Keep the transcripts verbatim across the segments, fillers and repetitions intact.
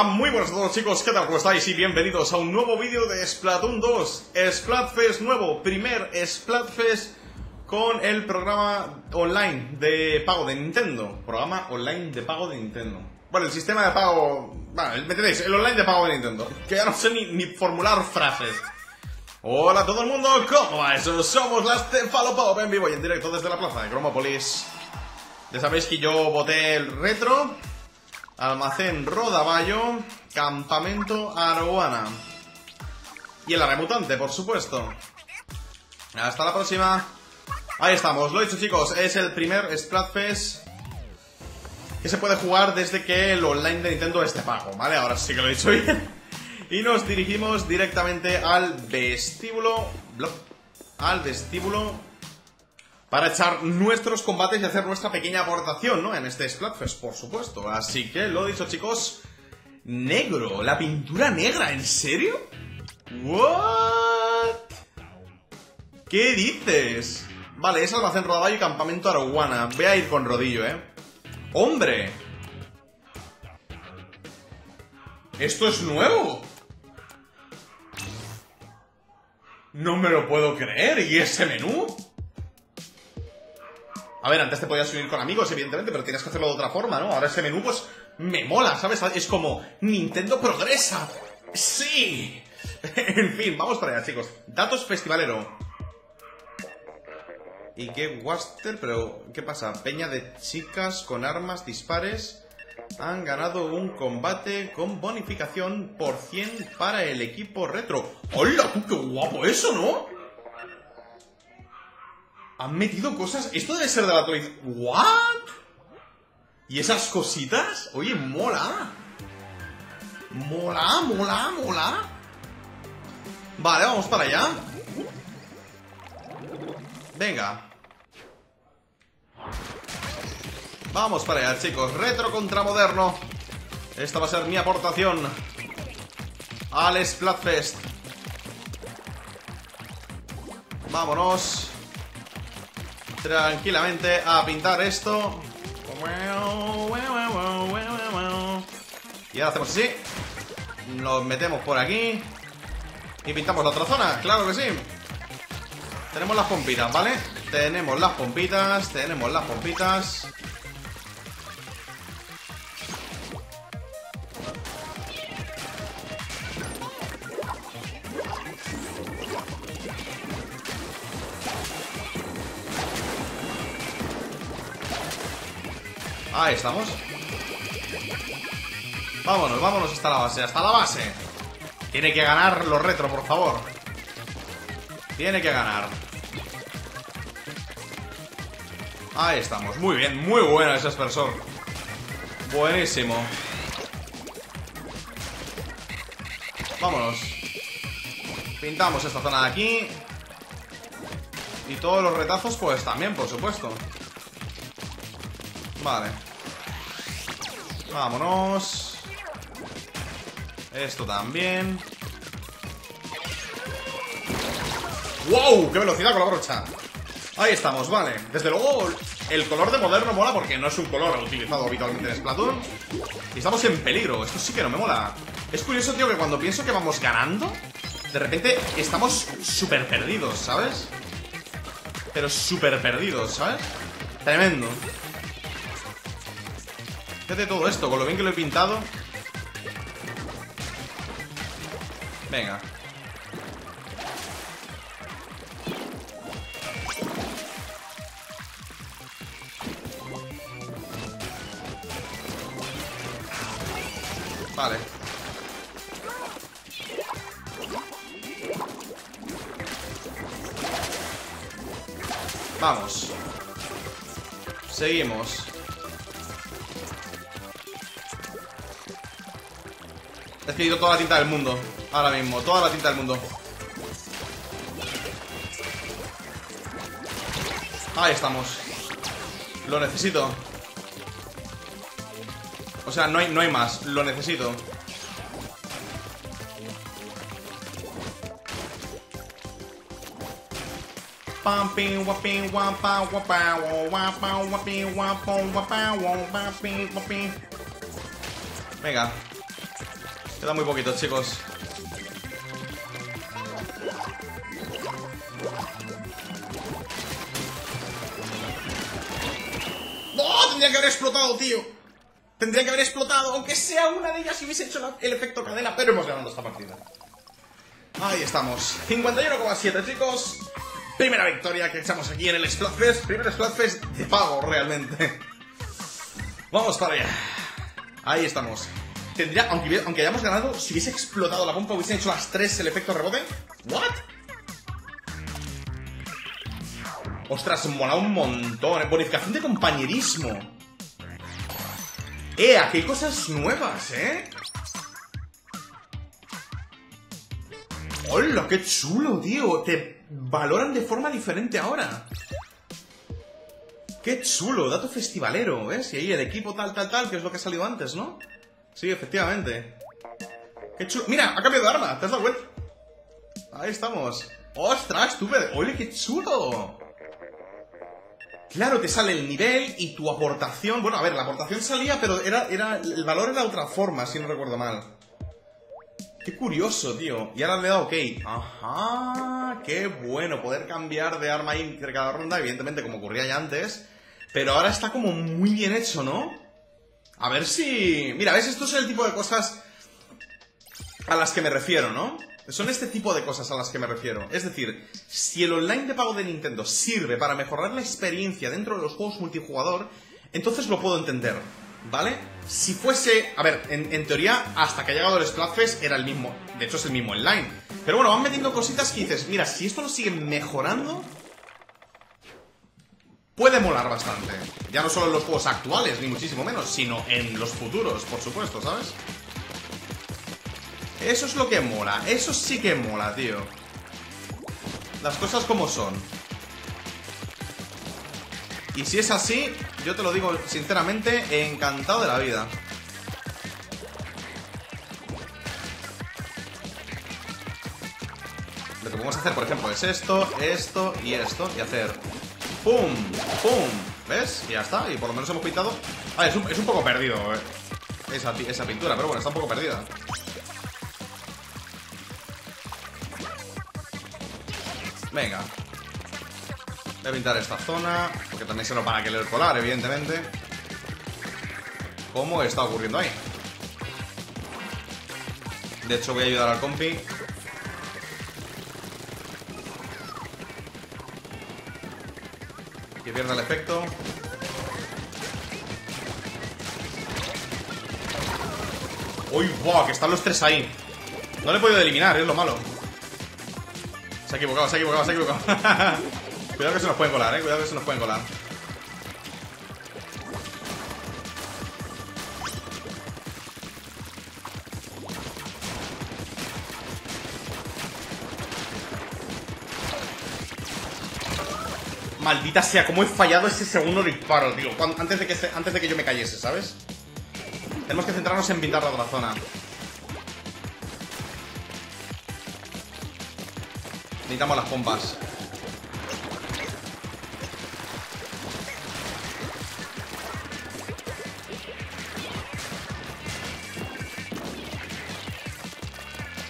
Muy buenas a todos, chicos, ¿qué tal? ¿Cómo estáis? Y bienvenidos a un nuevo vídeo de Splatoon dos, Splatfest nuevo, primer Splatfest con el programa online de pago de Nintendo. Programa online de pago de Nintendo. Bueno, el sistema de pago... Bueno, ¿me entendéis? El online de pago de Nintendo. Que ya no sé ni, ni formular frases. Hola a todo el mundo, ¿cómo va eso? Somos las Tefalopop en vivo y en directo desde la plaza de Cromópolis. Ya sabéis que yo voté el retro... Almacén Rodavallo, Campamento Arowana y el Área Mutante, por supuesto. Hasta la próxima. Ahí estamos, lo he dicho, chicos, es el primer Splatfest que se puede jugar desde que el online de Nintendo esté pago, ¿vale? Ahora sí que lo he dicho bien. Y nos dirigimos directamente al vestíbulo Al vestíbulo para echar nuestros combates y hacer nuestra pequeña aportación, ¿no? En este Splatfest, por supuesto. Así que, lo dicho, chicos. Negro, la pintura negra, ¿en serio? ¿What? ¿Qué dices? Vale, es Almacén Rodavallo y Campamento Arowana. Voy a ir con rodillo, ¿eh? ¡Hombre! ¡Esto es nuevo! No me lo puedo creer. ¿Y ese menú? A ver, antes te podías unir con amigos, evidentemente, pero tienes que hacerlo de otra forma, ¿no? Ahora ese menú, pues, me mola, ¿sabes? Es como, Nintendo progresa. ¡Sí! En fin, vamos para allá, chicos. Datos festivalero. ¿Y qué Waster? Pero, ¿qué pasa? Peña de chicas con armas dispares han ganado un combate con bonificación por cien para el equipo retro. ¡Hola! ¡Qué guapo eso!, ¿no? Han metido cosas... Esto debe ser de la Toys... ¿What? ¿Y esas cositas? Oye, mola. Mola, mola, mola. Vale, vamos para allá. Venga. Vamos para allá, chicos. Retro contra moderno. Esta va a ser mi aportación al Splatfest. Vámonos tranquilamente a pintar esto. Y ahora hacemos así. Nos metemos por aquí y pintamos la otra zona, claro que sí. Tenemos las pompitas, ¿vale? Tenemos las pompitas, tenemos las pompitas. Ahí estamos. Vámonos, vámonos hasta la base, hasta la base. Tiene que ganar los retro, por favor. Tiene que ganar. Ahí estamos, muy bien, muy bueno ese aspersor. Buenísimo. Vámonos. Pintamos esta zona de aquí. Y todos los retazos, pues también, por supuesto. Vale. Vámonos. Esto también. ¡Wow! ¡Qué velocidad con la brocha! Ahí estamos, vale. Desde luego, el color de moderno mola porque no es un color utilizado habitualmente en Splatoon. Y estamos en peligro. Esto sí que no me mola. Es curioso, tío, que cuando pienso que vamos ganando, de repente estamos súper perdidos, ¿sabes? Pero súper perdidos, ¿sabes? Tremendo. Fíjate todo esto, con lo bien que lo he pintado. Venga. Vale. Vamos. Seguimos. He pedido toda la tinta del mundo, ahora mismo, toda la tinta del mundo. Ahí estamos. Lo necesito. O sea, no hay, no hay más, lo necesito. Venga. Queda muy poquito, chicos. ¡No! Tendría que haber explotado, tío. Tendría que haber explotado. Aunque sea una de ellas si hubiese hecho el efecto cadena. Pero hemos ganado esta partida. Ahí estamos. cincuenta y uno coma siete, chicos. Primera victoria que echamos aquí en el Splatfest. Primer Splatfest de pago, realmente. Vamos para allá. Ahí estamos. Tendría, aunque, aunque hayamos ganado, si hubiese explotado la pompa, hubiesen hecho las tres el efecto rebote. ¿What? Ostras, mola un montón. Bonificación de compañerismo. Eh, aquí hay cosas nuevas, eh. ¡Hola, qué chulo, tío! Te valoran de forma diferente ahora. ¡Qué chulo! Dato festivalero, ¿ves? Y ahí el equipo tal, tal, tal, que es lo que ha salido antes, ¿no? Sí, efectivamente. ¡Qué chulo! ¡Mira! ¡Ha cambiado de arma! ¿Te has dado cuenta? Ahí estamos. ¡Ostras, tú! ¡Oye, qué chulo! Claro, te sale el nivel y tu aportación... Bueno, a ver, la aportación salía, pero era, era el valor era otra forma, si no recuerdo mal. Qué curioso, tío. Y ahora le he dado ok. Ajá, qué bueno. Poder cambiar de arma ahí entre cada ronda, evidentemente, como ocurría ya antes. Pero ahora está como muy bien hecho, ¿no? A ver si... Mira, ¿ves? Esto es el tipo de cosas a las que me refiero, ¿no? Son este tipo de cosas a las que me refiero. Es decir, si el online de pago de Nintendo sirve para mejorar la experiencia dentro de los juegos multijugador, entonces lo puedo entender, ¿vale? Si fuese... A ver, en, en teoría, hasta que ha llegado el Splatfest era el mismo... De hecho, es el mismo online. Pero bueno, van metiendo cositas que dices... Mira, si esto lo siguen mejorando... Puede molar bastante. Ya no solo en los juegos actuales, ni muchísimo menos, sino en los futuros, por supuesto, ¿sabes? Eso es lo que mola. Eso sí que mola, tío. Las cosas como son. Y si es así... Yo te lo digo sinceramente, encantado de la vida. Lo que podemos hacer, por ejemplo, es esto, esto y esto. Y hacer... ¡Pum! ¡Pum! ¿Ves? Y ya está. Y por lo menos hemos pintado... Ah, es un, es un poco perdido, eh. Esa, esa pintura, pero bueno, está un poco perdida. Venga. Voy a pintar esta zona, porque también se nos va a querer colar, evidentemente. ¿Cómo está ocurriendo ahí? De hecho, voy a ayudar al compi. Que pierda el efecto. ¡Uy, guau! Que están los tres ahí. No le he podido eliminar, es lo malo. Se ha equivocado, se ha equivocado, se ha equivocado. Cuidado que se nos pueden colar, eh. Cuidado que se nos pueden colar. Maldita sea, cómo he fallado ese segundo disparo, tío. Cuando, antes, de que, antes de que yo me cayese, ¿sabes? Tenemos que centrarnos en pintar la otra zona. Necesitamos las pompas.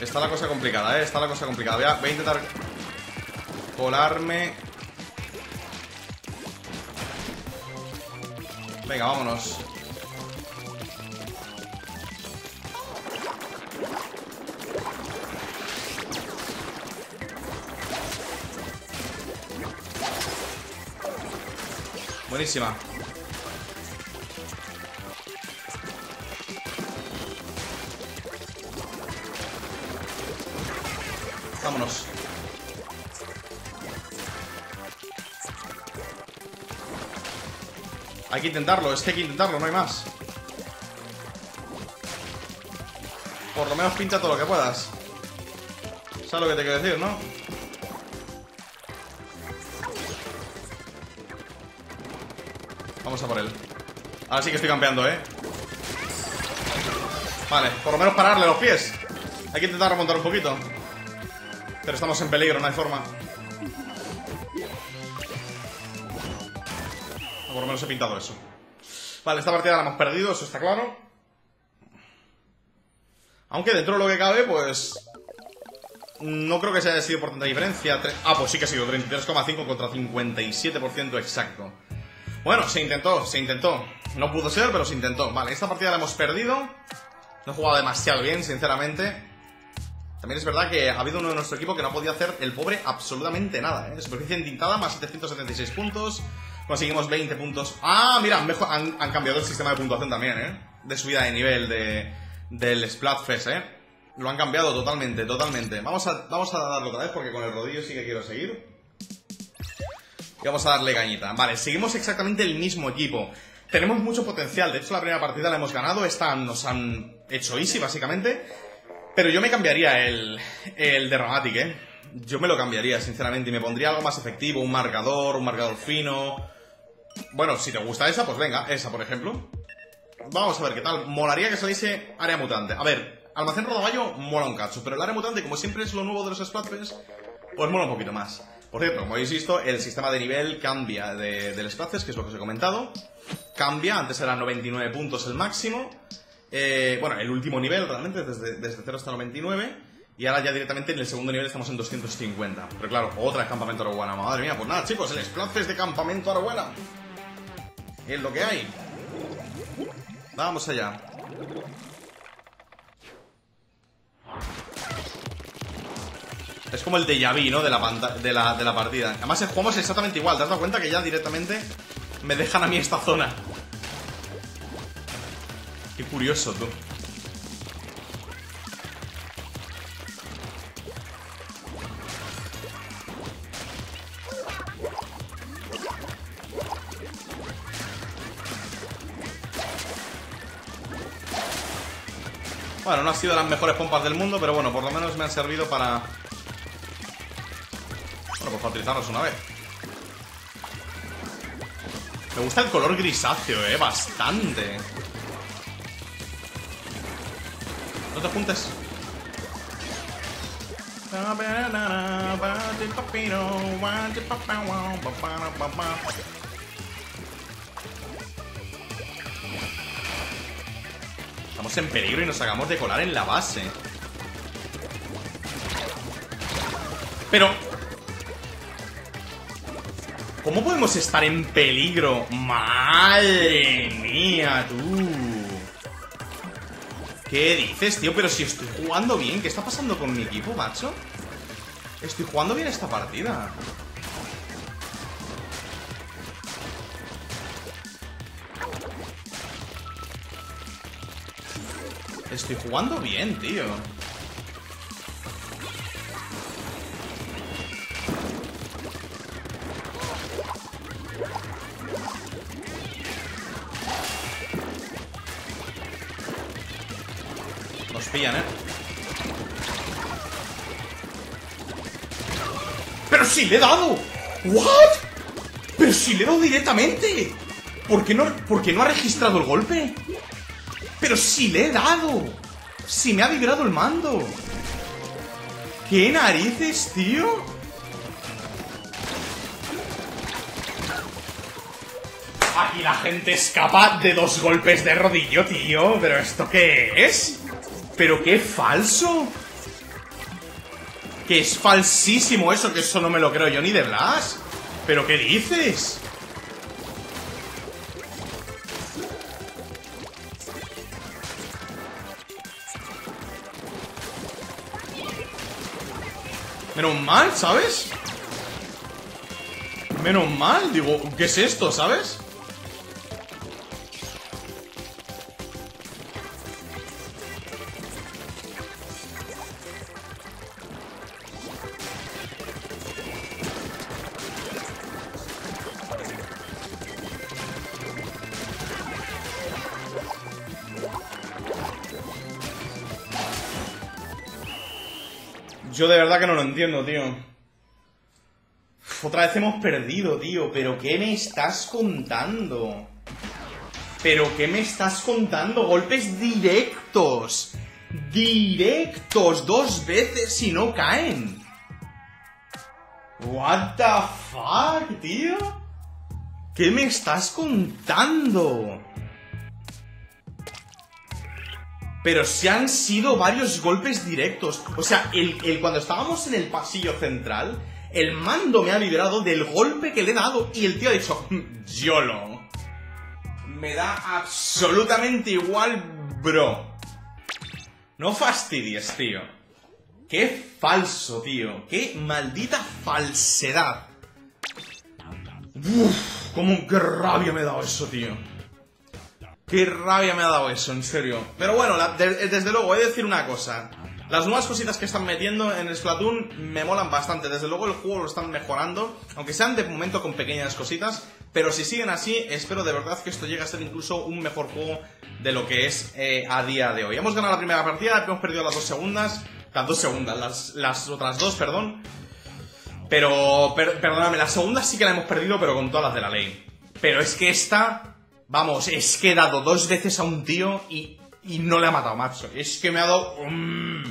Está la cosa complicada, eh, está la cosa complicada. Voy a, voy a intentar colarme. Venga, vámonos. Buenísima. Vámonos. Hay que intentarlo, es que hay que intentarlo, no hay más. Por lo menos pinta todo lo que puedas. ¿Sabes lo que te quiero decir, no? Vamos a por él. Ahora sí que estoy campeando, ¿eh? Vale, por lo menos pararle los pies. Hay que intentar remontar un poquito. Pero estamos en peligro, no hay forma. O por lo menos he pintado eso. Vale, esta partida la hemos perdido, eso está claro. Aunque dentro de lo que cabe, pues... no creo que se haya sido por tanta diferencia. Ah, pues sí que ha sido treinta y tres coma cinco contra cincuenta y siete por ciento exacto. Bueno, se intentó, se intentó. No pudo ser, pero se intentó. Vale, esta partida la hemos perdido. No he jugado demasiado bien, sinceramente. También es verdad que ha habido uno de nuestro equipo que no podía hacer el pobre absolutamente nada, ¿eh? Superficie entintada, más setecientos setenta y seis puntos. Conseguimos veinte puntos. Ah, mira, mejor, han, han cambiado el sistema de puntuación también, ¿eh? De subida de nivel de, del Splatfest, ¿eh? Lo han cambiado totalmente, totalmente. Vamos a, vamos a darlo otra vez porque con el rodillo sí que quiero seguir. Y vamos a darle cañita. Vale, seguimos exactamente el mismo equipo. Tenemos mucho potencial. De hecho, la primera partida la hemos ganado. Esta nos han hecho easy, básicamente. Pero yo me cambiaría el, el Derramatic, ¿eh? Yo me lo cambiaría, sinceramente, y me pondría algo más efectivo, un marcador, un marcador fino... Bueno, si te gusta esa, pues venga, esa, por ejemplo. Vamos a ver qué tal. Molaría que saliese Área Mutante. A ver, Almacén Rodavallo mola un cacho, pero el Área Mutante, como siempre es lo nuevo de los Splatfest, pues mola un poquito más. Por cierto, como habéis visto, el sistema de nivel cambia de, del Splatfest, que es lo que os he comentado. Cambia, antes eran noventa y nueve puntos el máximo... Eh, bueno, el último nivel realmente, desde, desde cero hasta noventa y nueve. Y ahora ya directamente en el segundo nivel estamos en doscientos cincuenta. Pero claro, otra de Campamento Arowana. Madre mía, pues nada chicos, el Splatfest de Campamento Arowana es lo que hay. Vamos allá. Es como el déjà vu, ¿no? De la, panta de, la, de la partida. Además jugamos exactamente igual, ¿te has dado cuenta? Que ya directamente me dejan a mí esta zona. Qué curioso, tú. Bueno, no han sido las mejores pompas del mundo, pero bueno, por lo menos me han servido para... Bueno, pues para utilizarlos una vez. Me gusta el color grisáceo, eh, bastante. No te apuntes. Estamos en peligro y nos acabamos de colar en la base. Pero... ¿cómo podemos estar en peligro? ¡Madre mía, tú! ¿Qué dices, tío? Pero si estoy jugando bien. ¿Qué está pasando con mi equipo, macho? Estoy jugando bien esta partida. Estoy jugando bien, tío. Pillan, ¿eh? ¡Pero si le he dado! ¿What? ¡Pero si le he dado directamente! ¿Por qué no, por qué no ha registrado el golpe? ¡Pero si le he dado! ¡Si me ha vibrado el mando! ¡Qué narices, tío! Aquí la gente es capaz de dos golpes de rodillo, tío. ¿Pero esto qué es? ¡Pero qué falso! ¡Que es falsísimo eso! ¡Que eso no me lo creo yo ni de Blas! ¿Pero qué dices? Menos mal, ¿sabes? Menos mal, digo, ¿qué es esto, sabes? Yo de verdad que no lo entiendo, tío. Otra vez hemos perdido, tío. ¿Pero qué me estás contando? ¿Pero qué me estás contando? Golpes directos. Directos. Dos veces y no caen. What the fuck, tío. ¿Qué me estás contando? Pero se han sido varios golpes directos. O sea, el, el, cuando estábamos en el pasillo central, el mando me ha vibrado del golpe que le he dado. Y el tío ha dicho, YOLO. Me da absolutamente igual, bro. No fastidies, tío. Qué falso, tío. Qué maldita falsedad. Uff, como qué rabia me ha dado eso, tío. Qué rabia me ha dado eso, en serio. Pero bueno, la, de, desde luego, he de decir una cosa. Las nuevas cositas que están metiendo en Splatoon me molan bastante. Desde luego el juego lo están mejorando, aunque sean de momento con pequeñas cositas. Pero si siguen así, espero de verdad que esto llegue a ser incluso un mejor juego de lo que es eh, a día de hoy. Hemos ganado la primera partida, hemos perdido las dos segundas. Las dos segundas, las, las otras dos, perdón. Pero, per, perdóname, la segunda sí que la hemos perdido, pero con todas las de la ley. Pero es que esta... Vamos, es que he dado dos veces a un tío y, y no le ha matado, macho. Es que me ha dado... Um...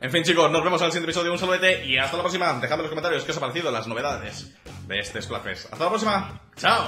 En fin, chicos, nos vemos en el siguiente episodio. Un saludete y hasta la próxima. Dejadme en los comentarios qué os ha parecido las novedades de este Splatfest. Hasta la próxima. ¡Chao!